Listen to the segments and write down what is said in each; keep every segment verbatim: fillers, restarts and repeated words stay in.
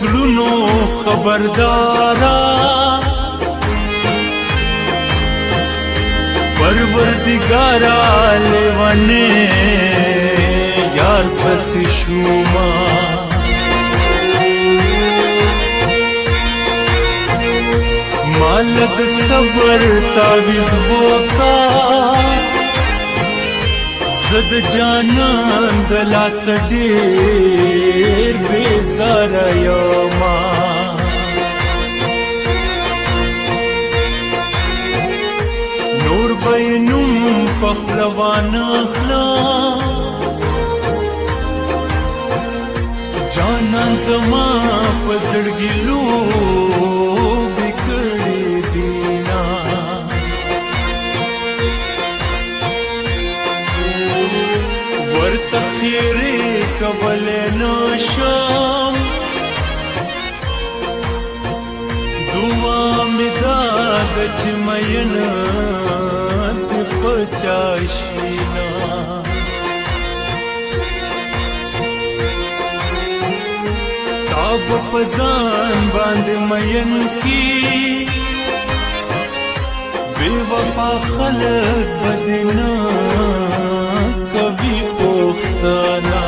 زړونو خبردارا پروردګارا لیوانه یار پس شوما مالد صبر تعویز وکا زد جانان دلا سدیر بیزار یوما نور بینم پخلوان اخلا جانان زما پزړګلو قبل نشام دعا مداد چمینات پچاشینا تاب پزان باند مین کی بے وفا خلق بدنا کبھی پوختانا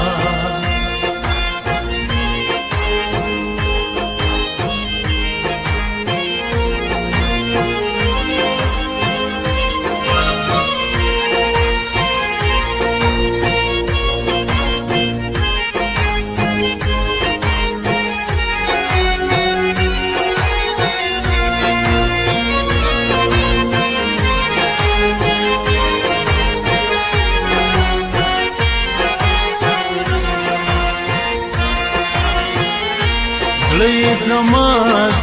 زړه زما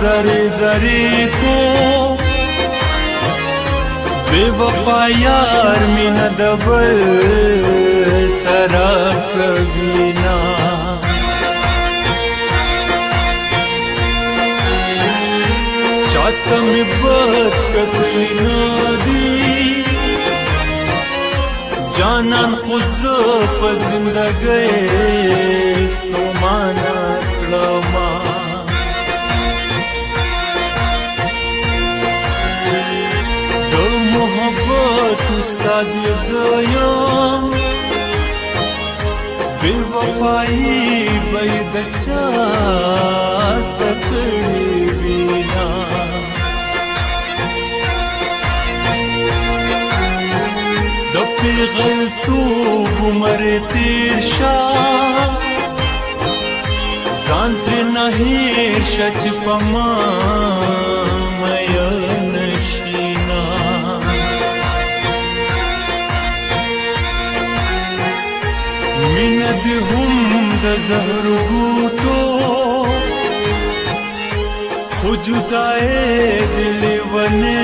زری زری کو بے وفا یار مینه د بل سره کبینا چاته مې بد کتلی نه دی جانان خو زه په زندګۍ ستومانه کړمه استاد زویم بے وفائی بید چاست تکڑی بینا دپی غلطوب عمر تیر شا زان سے نہیر شچ پمان دی هم د زهر ګوټو خو جدای دل ونه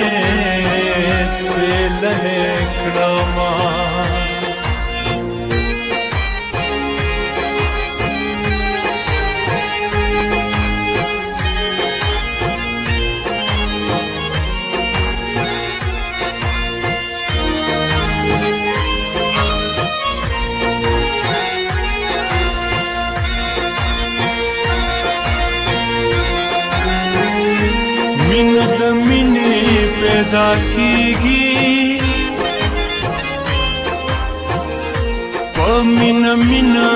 سپله کړما پیدا کیږي په مینه مینه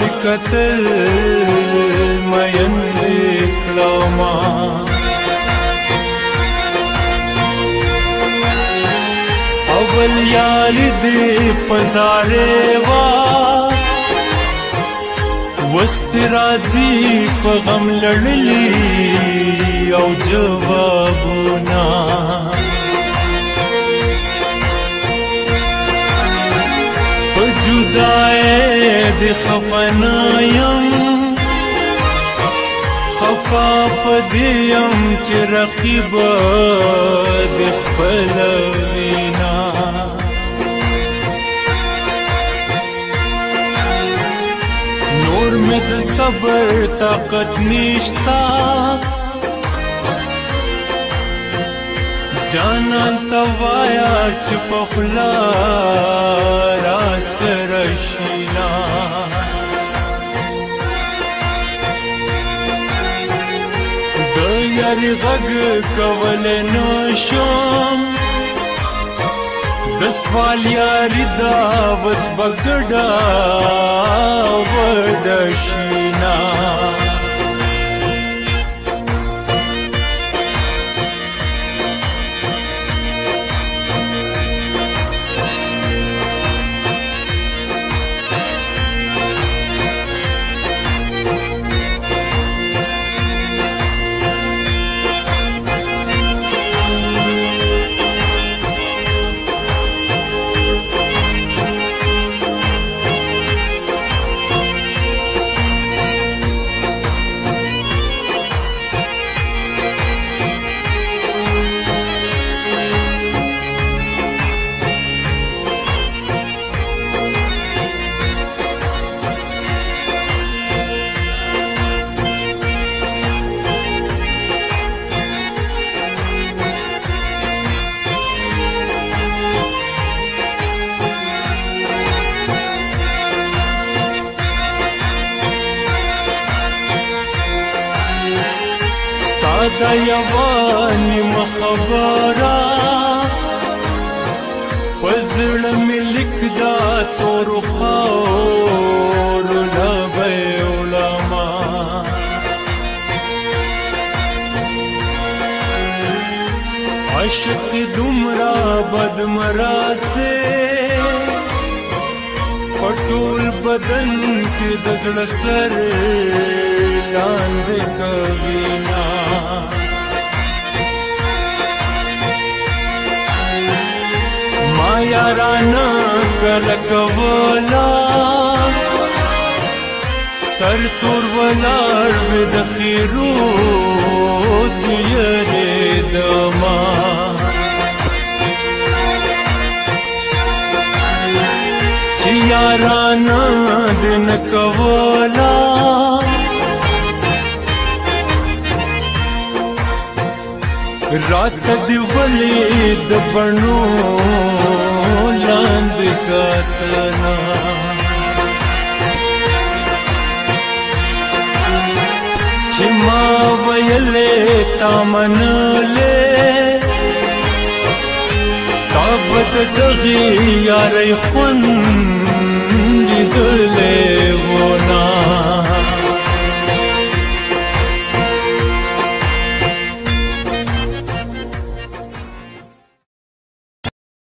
د قتل مین دې کړما اول یال دې پزارې وا وست راځي په غم لړلي او جوابونه جدای د خفنایم خفا پدیم چې رقیب د خپل وینا نور مې د صبر طاقت نشتا جانان توایا چې په خلا رضقك ولنو شوم بس واليا رضا بس بغدا ودشينا دا یوانی مخبارا پزړه مې لیک دا تور خور لبې علما عاشق دومره بدمراز دې پټول بدن کې د زړه سر لاندې کوینا ما یارانا کله کولا سر تور ولار مې د خیرو دیرې دما یارانا دن کولا رات دی ولی د بڼو لاندې کتنا چې ما ویلې تا منلې تابت دغې یارې خوند دل